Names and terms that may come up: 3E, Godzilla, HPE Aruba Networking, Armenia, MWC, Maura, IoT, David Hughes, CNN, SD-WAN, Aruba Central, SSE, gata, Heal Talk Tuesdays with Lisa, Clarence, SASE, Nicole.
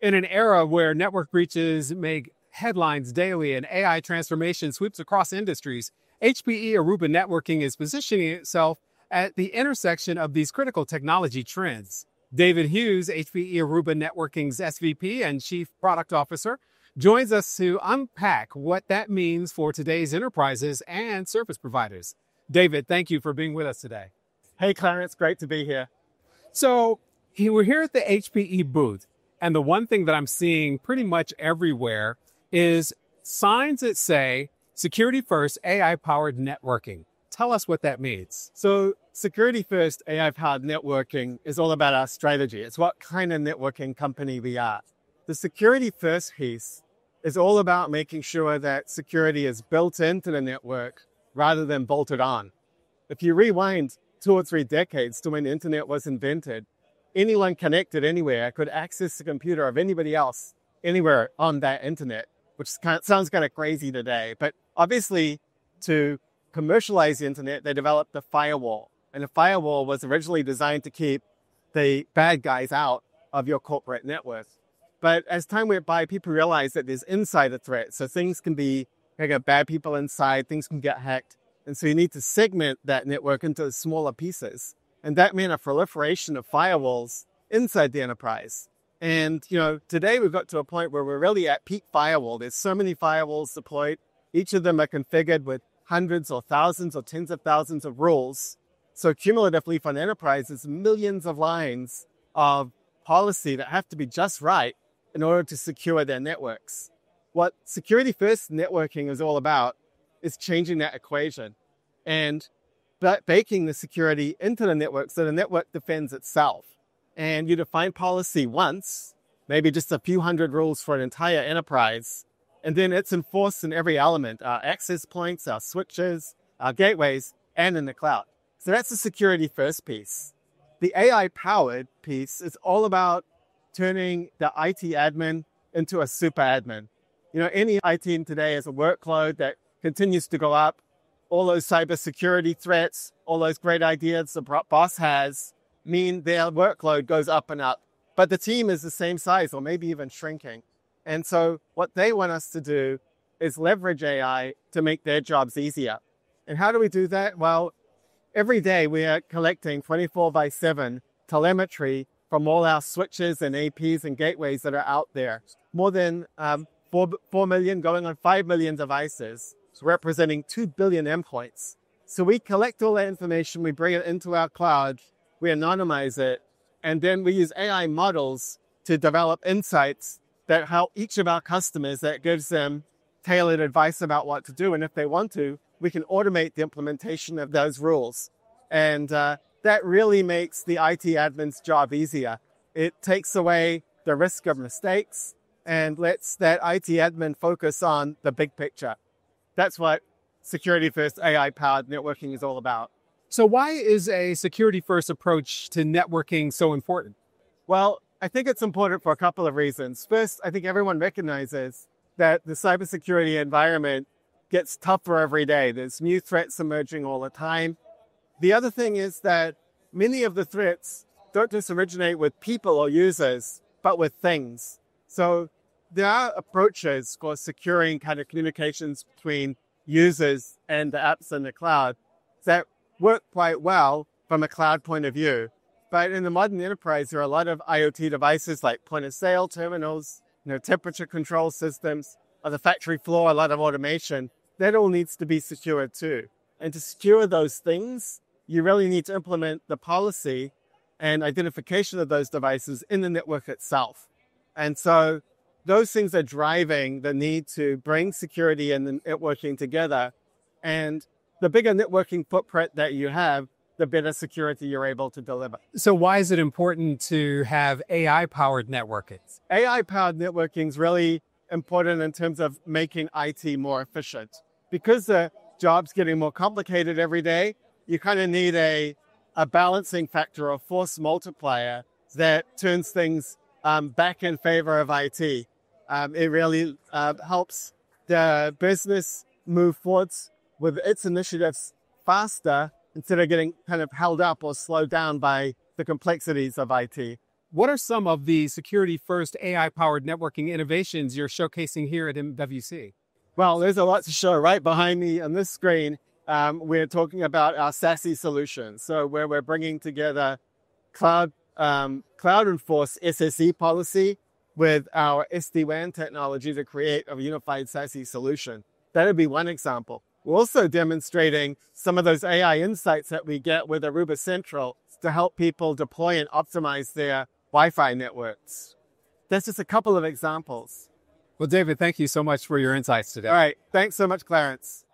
In an era where network breaches make headlines daily and AI transformation sweeps across industries, HPE Aruba Networking is positioning itself at the intersection of these critical technology trends. David Hughes, HPE Aruba Networking's SVP and Chief Product Officer, joins us to unpack what that means for today's enterprises and service providers. David, thank you for being with us today. Hey, Clarence, great to be here. So we're here at the HPE booth. And the one thing that I'm seeing pretty much everywhere is signs that say security first, AI-powered networking. Tell us what that means. So security first, AI-powered networking is all about our strategy. It's what kind of networking company we are. The security first piece is all about making sure that security is built into the network rather than bolted on. If you rewind 2 or 3 decades to when the internet was invented, anyone connected anywhere could access the computer of anybody else anywhere on that internet, which sounds kind of crazy today. But obviously, to commercialize the internet, they developed the firewall. And the firewall was originally designed to keep the bad guys out of your corporate network. But as time went by, people realized that there's insider threats. So things can be bad people inside, things can get hacked. And so you need to segment that network into smaller pieces. And that meant a proliferation of firewalls inside the enterprise. And, today we've got to a point where we're really at peak firewall. There's so many firewalls deployed. Each of them are configured with hundreds or thousands or tens of thousands of rules. So cumulatively for an enterprise, it's millions of lines of policy that have to be just right in order to secure their networks. What security first networking is all about is changing that equation and baking the security into the network so the network defends itself. And you define policy once, maybe just a few hundred rules for an entire enterprise, and then it's enforced in every element, our access points, our switches, our gateways, and in the cloud. So that's the security first piece. The AI-powered piece is all about turning the IT admin into a super admin. Any IT today is a workload that continues to go up. All those cybersecurity threats, all those great ideas the boss has, mean their workload goes up and up. But the team is the same size or maybe even shrinking. And so what they want us to do is leverage AI to make their jobs easier. And how do we do that? Well, every day we are collecting 24/7 telemetry from all our switches and APs and gateways that are out there. More than 4 million going on 5 million devices, representing 2 billion endpoints. So we collect all that information, we bring it into our cloud, we anonymize it, and then we use AI models to develop insights that help each of our customers, that gives them tailored advice about what to do. And if they want to, we can automate the implementation of those rules. And that really makes the IT admin's job easier. It takes away the risk of mistakes and lets that IT admin focus on the big picture. That's what security-first AI-powered networking is all about. So why is a security-first approach to networking so important? Well, I think it's important for a couple of reasons. First, I think everyone recognizes that the cybersecurity environment gets tougher every day. There's new threats emerging all the time. The other thing is that many of the threats don't just originate with people or users, but with things. So there are approaches for securing communications between users and the apps in the cloud that work quite well from a cloud point of view. But in the modern enterprise, there are a lot of IoT devices like point-of-sale terminals, temperature control systems, on the factory floor, a lot of automation. That all needs to be secured too. And to secure those things, you really need to implement the policy and identification of those devices in the network itself. And so those things are driving the need to bring security and networking together. And the bigger networking footprint that you have, the better security you're able to deliver. So why is it important to have AI-powered networking? AI-powered networking is really important in terms of making IT more efficient. Because the job's getting more complicated every day, you kind of need a balancing factor or force multiplier that turns things back in favor of IT. It really helps the business move forwards with its initiatives faster instead of getting held up or slowed down by the complexities of IT. What are some of the security-first AI-powered networking innovations you're showcasing here at MWC? Well, there's a lot to show. Right behind me on this screen, we're talking about our SASE solution. So where we're bringing together cloud-enforced SSE policy with our SD-WAN technology to create a unified SASE solution. That would be one example. We're also demonstrating some of those AI insights that we get with Aruba Central to help people deploy and optimize their Wi-Fi networks. That's just a couple of examples. Well, David, thank you so much for your insights today. All right. Thanks so much, Clarence.